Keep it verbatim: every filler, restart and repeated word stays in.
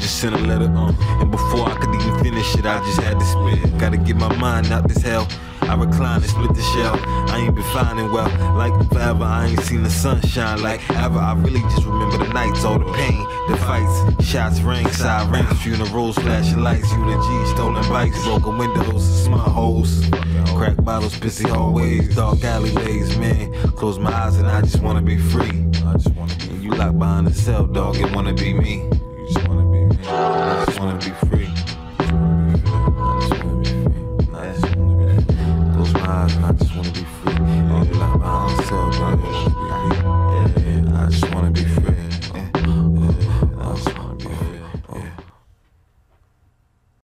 Just sent a letter, um, and before I could even finish it, I just had to spit. Gotta get my mind out this hell. I recline and split the shell. I ain't been finding well, like forever. I ain't seen the sunshine like ever. I really just remember the nights, all the pain, the fights, shots rang, sirens, funerals, flashing lights, eulogies, stolen bikes, broken windows, smart holes, crack bottles, pissy hallways, dark alleyways. Man, close my eyes and I just wanna be free. And you locked behind the cell, dog, it wanna be me.